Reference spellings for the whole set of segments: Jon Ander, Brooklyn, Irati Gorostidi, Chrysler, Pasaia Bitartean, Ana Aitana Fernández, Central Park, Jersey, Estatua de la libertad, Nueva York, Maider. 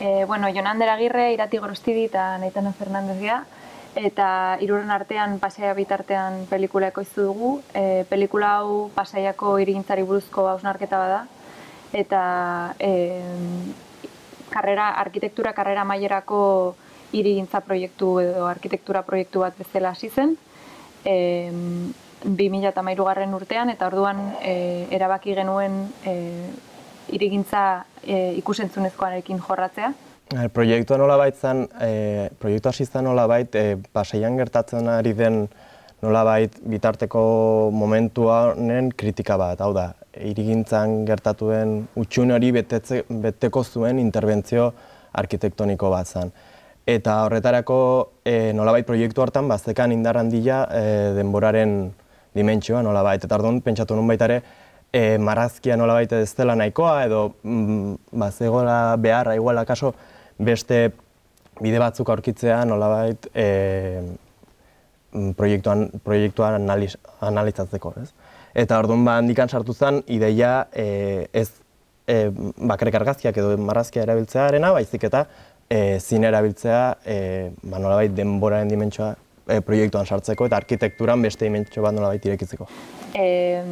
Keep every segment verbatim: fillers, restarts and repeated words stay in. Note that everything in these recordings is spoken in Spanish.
E, bueno, Jon Ander Agirre, Irati Gorostidi eta Ana Aitana Fernández gira. Eta hiruren artean Pasaia Bitartean pelikula ekoiztu dugu. E, pelikula hau Pasaiako hirigintzari buruzko hausnarketa bada. Eta e, karrera, arkitektura karrera amaierako hirigintza proiektu edo arkitektura proiektu bat bezala hasi zen. E, bi mila hamairugarren urtean eta orduan e, erabaki genuen e, irigintza e, ikusentzunezkoarekin jorratzea. El proiektua nolabait zan, e, proiektua hasi zan nolabait e, Pasaian gertatzen ari den nolabait bitarteko momentua honen kritika bat, hau da, irigintzan gertatu den utxun hori betetze, beteko zuen interbentzio arkitektoniko bat zan. Eta horretarako e, nolabait proiektu hartan bazekan indar handia e, denboraren dimentsioa nolabait, eta orduan pentsatu nun baitare e, marrazkia nolabait ez dela nahikoa edo mm, bazegola beharra iguala kaso beste bide batzuk aurkitzea nolabait e, proiektuan, proiektuan analiz, analizatzeko, ez? Eta orduan ba handikan sartu zen ideia e, ez e, bakarrik argazkiak edo marrazkia erabiltzearena, baizik eta e, zine erabiltzea e, ba nolabait denboraren dimentsioa e, proiektuan sartzeko eta arkitekturan beste dimentsio bat nolabait irekitzeko. Eh,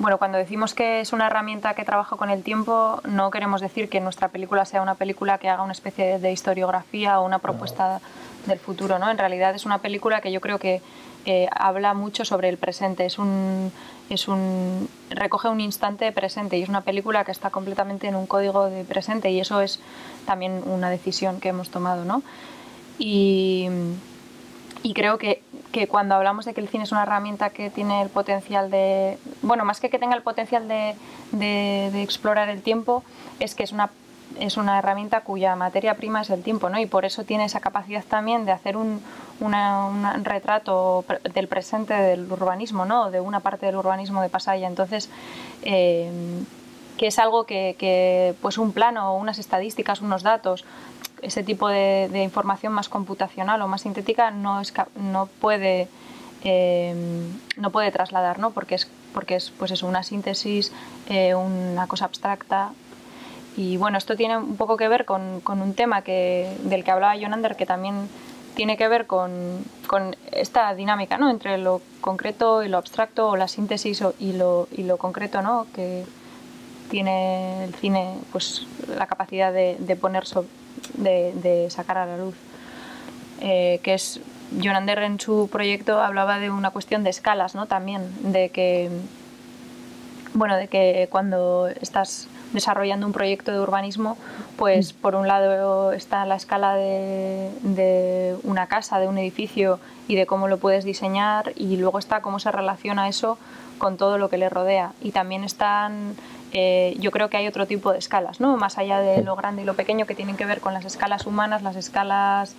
bueno, cuando decimos que es una herramienta que trabaja con el tiempo, no queremos decir que nuestra película sea una película que haga una especie de historiografía o una propuesta del futuro, ¿no? En realidad es una película que yo creo que eh, habla mucho sobre el presente, es un, es un, recoge un instante presente y es una película que está completamente en un código de presente y eso es también una decisión que hemos tomado, ¿no? Y, y creo que, que cuando hablamos de que el cine es una herramienta que tiene el potencial de... Bueno, más que que tenga el potencial de, de, de explorar el tiempo, es que es una, es una herramienta cuya materia prima es el tiempo, ¿no? Y por eso tiene esa capacidad también de hacer un, una, un retrato del presente del urbanismo, ¿no? De una parte del urbanismo de Pasaia. Entonces, eh, que es algo que, que pues un plano, unas estadísticas, unos datos... Ese tipo de, de información más computacional o más sintética no, es, no, puede, eh, no puede trasladar, ¿no? Porque es, porque es pues eso, una síntesis, eh, una cosa abstracta. Y bueno, esto tiene un poco que ver con, con un tema que, del que hablaba Jon Ander, que también tiene que ver con, con esta dinámica, ¿no? Entre lo concreto y lo abstracto, o la síntesis y lo, y lo concreto, ¿no? Que tiene el cine pues, la capacidad de, de poner sobre... De, de sacar a la luz, eh, que es Jon Ander en su proyecto hablaba de una cuestión de escalas, ¿no? También de que, bueno, de que cuando estás desarrollando un proyecto de urbanismo, pues por un lado está la escala de, de una casa, de un edificio y de cómo lo puedes diseñar y luego está cómo se relaciona eso con todo lo que le rodea y también están Eh, yo creo que hay otro tipo de escalas, ¿no? Más allá de lo grande y lo pequeño, que tienen que ver con las escalas humanas, las escalas...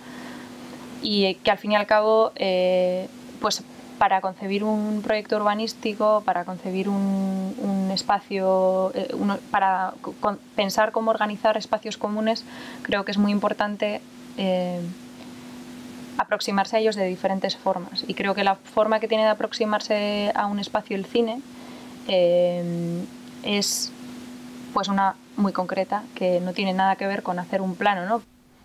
Y eh, que al fin y al cabo, eh, pues para concebir un proyecto urbanístico, para concebir un, un espacio, eh, uno, para con, pensar cómo organizar espacios comunes, creo que es muy importante eh, aproximarse a ellos de diferentes formas. Y creo que la forma que tiene de aproximarse a un espacio el cine... Eh, es pues una muy concreta, que no tiene nada que ver con hacer un plano, ¿no?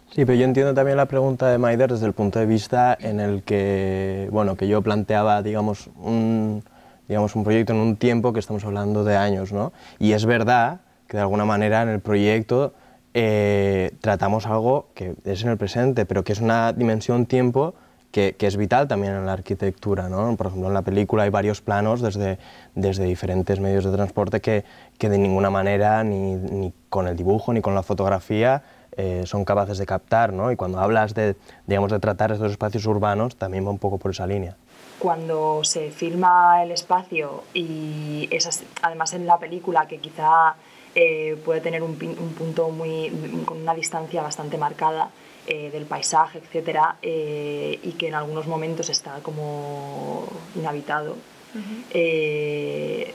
Sí, pero yo entiendo también la pregunta de Maider desde el punto de vista en el que, bueno, que yo planteaba, digamos, un, digamos, un proyecto en un tiempo que estamos hablando de años, ¿no? Y es verdad que de alguna manera en el proyecto eh, tratamos algo que es en el presente, pero que es una dimensión tiempo Que, que es vital también en la arquitectura, ¿no? Por ejemplo, en la película hay varios planos desde, desde diferentes medios de transporte que, que de ninguna manera, ni, ni con el dibujo, ni con la fotografía, eh, son capaces de captar, ¿no? Y cuando hablas de, digamos, de tratar estos espacios urbanos, también va un poco por esa línea. Cuando se filma el espacio, y esas, además en la película, que quizá eh, puede tener un, un punto muy, con una distancia bastante marcada, Eh, del paisaje, etcétera, eh, y que en algunos momentos está como inhabitado. Uh-huh. eh,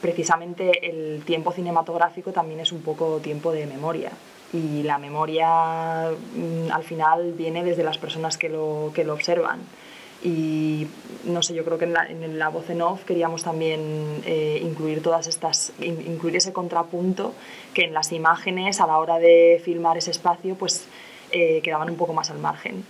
precisamente el tiempo cinematográfico también es un poco tiempo de memoria, y la memoria mm, al final viene desde las personas que lo, que lo observan. y no sé, yo creo que en la, en la voz en off queríamos también eh, incluir todas estas, in, incluir ese contrapunto que en las imágenes a la hora de filmar ese espacio pues eh, quedaban un poco más al margen.